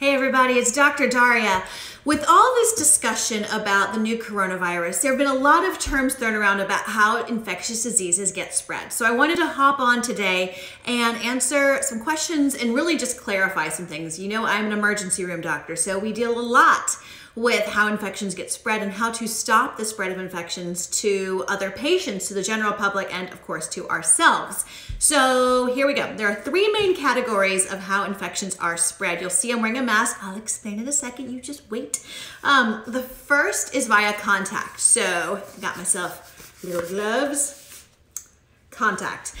Hey everybody, it's Dr. Darria. With all this discussion about the new coronavirus, there have been a lot of terms thrown around about how infectious diseases get spread. So I wanted to hop on today and answer some questions and really just clarify some things. You know, I'm an emergency room doctor, so we deal a lot with how infections get spread and how to stop the spread of infections to other patients, to the general public, and of course to ourselves. So here we go. There are three main categories of how infections are spread. You'll see I'm wearing a mask. I'll explain in a second, you just wait. The first is via contact. So I got myself little gloves. Contact.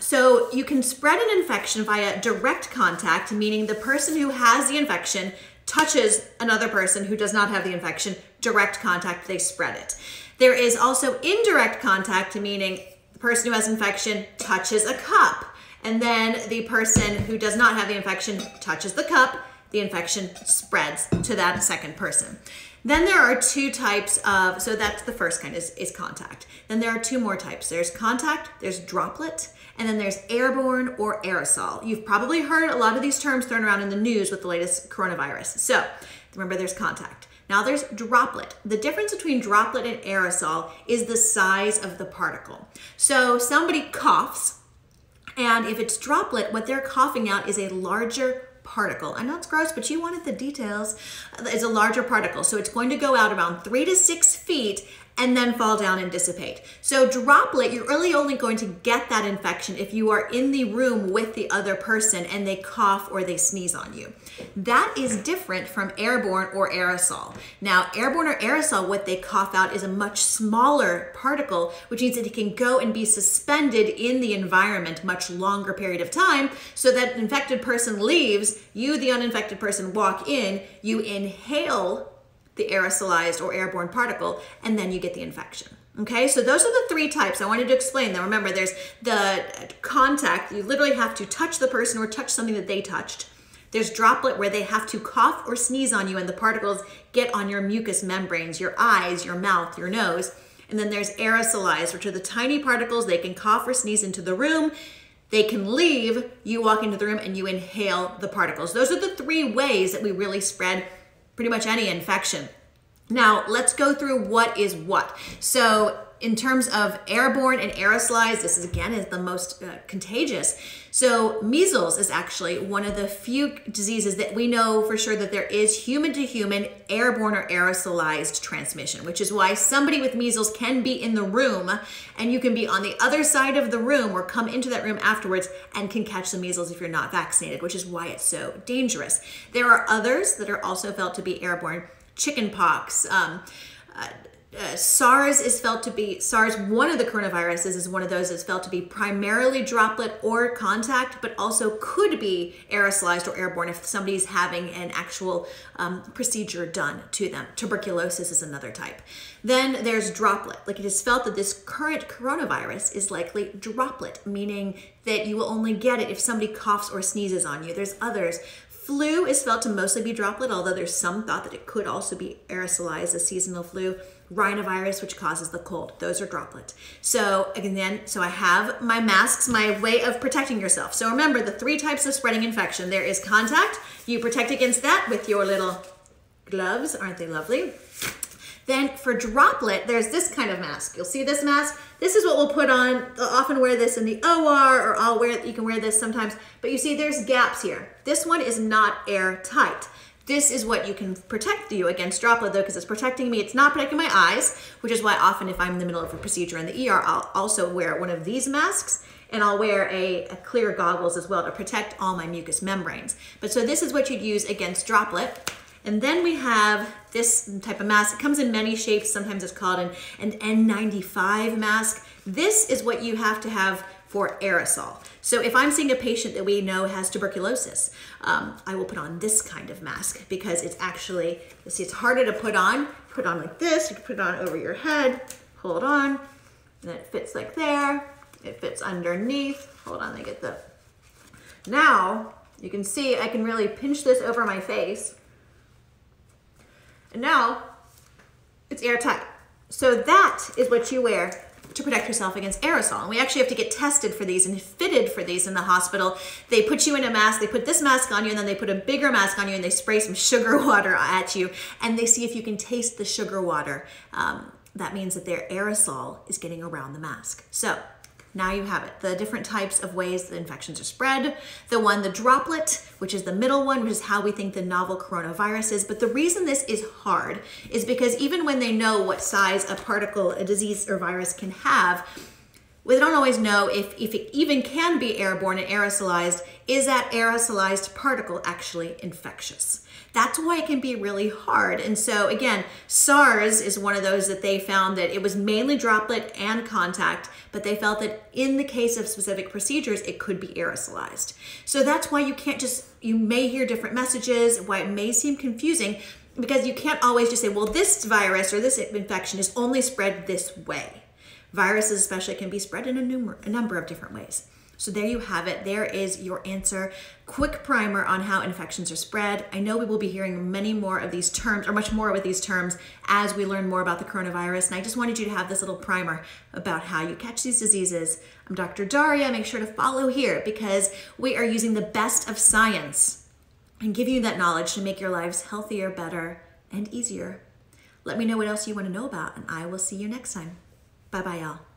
So you can spread an infection via direct contact, meaning the person who has the infection touches another person who does not have the infection, direct contact, they spread it. There is also indirect contact, meaning the person who has infection touches a cup, and then the person who does not have the infection touches the cup, the infection spreads to that second person. Then there are two types of, so that's the first kind is contact. Then there are two more types. There's contact, there's droplet, and then there's airborne or aerosol. You've probably heard a lot of these terms thrown around in the news with the latest coronavirus. So remember, there's contact. Now there's droplet. The difference between droplet and aerosol is the size of the particle. So somebody coughs, and if it's droplet, what they're coughing out is a larger particle. I know it's gross, but you wanted the details. It's a larger particle. So it's going to go out around 3 to 6 feet and then fall down and dissipate. So droplet, you're really only going to get that infection if you are in the room with the other person and they cough or they sneeze on you. That is different from airborne or aerosol. Now, airborne or aerosol, what they cough out is a much smaller particle, which means that it can go and be suspended in the environment much longer period of time, so that an infected person leaves, you, the uninfected person, walk in, you inhale the aerosolized or airborne particle, and then you get the infection. Okay, so those are the three types. I wanted to explain them. Remember, there's the contact. You literally have to touch the person or touch something that they touched. There's droplet, where they have to cough or sneeze on you and the particles get on your mucous membranes, your eyes, your mouth, your nose. And then there's aerosolized, which are the tiny particles. They can cough or sneeze into the room. They can leave. You walk into the room and you inhale the particles. Those are the three ways that we really spread pretty much any infection. Now let's go through what is what. So in terms of airborne and aerosolized, this is again is the most contagious. So measles is actually one of the few diseases that we know for sure that there is human to human airborne or aerosolized transmission, which is why somebody with measles can be in the room and you can be on the other side of the room or come into that room afterwards and can catch the measles if you're not vaccinated, which is why it's so dangerous. There are others that are also felt to be airborne. Chickenpox, SARS is felt to be, SARS, one of the coronaviruses, is one of those that's felt to be primarily droplet or contact, but also could be aerosolized or airborne if somebody's having an actual procedure done to them. Tuberculosis is another type. Then there's droplet. Like, it is felt that this current coronavirus is likely droplet, meaning that you will only get it if somebody coughs or sneezes on you. There's others. Flu is felt to mostly be droplet, although there's some thought that it could also be aerosolized, a seasonal flu. Rhinovirus, which causes the cold, those are droplet. So again, so I have my masks, my way of protecting yourself. So remember the three types of spreading infection. There is contact. You protect against that with your little gloves. Aren't they lovely? Then for droplet, there's this kind of mask. You'll see this mask. This is what we'll put on. I'll often wear this in the OR, or I'll wear it, you can wear this sometimes, but you see there's gaps here. This one is not airtight. This is what you can protect you against droplet, though, because it's protecting me. It's not protecting my eyes, which is why often if I'm in the middle of a procedure in the ER, I'll also wear one of these masks, and I'll wear a clear goggles as well to protect all my mucous membranes. But so this is what you'd use against droplet. And then we have this type of mask. It comes in many shapes. Sometimes it's called an N95 mask. This is what you have to have for aerosol. So if I'm seeing a patient that we know has tuberculosis, I will put on this kind of mask because it's actually, you see, it's harder to put on like this. You can put it on over your head, hold on, and it fits like there. It fits underneath. Hold on, let me get the, now you can see I can really pinch this over my face. And now it's airtight. So that is what you wear to protect yourself against aerosol. And we actually have to get tested for these and fitted for these in the hospital. They put you in a mask, they put this mask on you, and then they put a bigger mask on you, and they spray some sugar water at you, and they see if you can taste the sugar water. That means that their aerosol is getting around the mask. So now you have it, the different types of ways the infections are spread. The droplet, which is the middle one, which is how we think the novel coronavirus is. But the reason this is hard is because even when they know what size a particle, a disease or virus can have, we don't always know if it even can be airborne and aerosolized. Is that aerosolized particle actually infectious? That's why it can be really hard. And so again, SARS is one of those that they found that it was mainly droplet and contact, but they felt that in the case of specific procedures, it could be aerosolized. So that's why you can't just, you may hear different messages, why it may seem confusing, because you can't always just say, well, this virus or this infection is only spread this way. Viruses especially can be spread in a number of different ways. So there you have it. There is your answer. Quick primer on how infections are spread. I know we will be hearing many more of these terms, or much more with these terms, as we learn more about the coronavirus. And I just wanted you to have this little primer about how you catch these diseases. I'm Dr. Darria. Make sure to follow here, because we are using the best of science and giving you that knowledge to make your lives healthier, better, and easier. Let me know what else you want to know about, and I will see you next time. Bye-bye, y'all.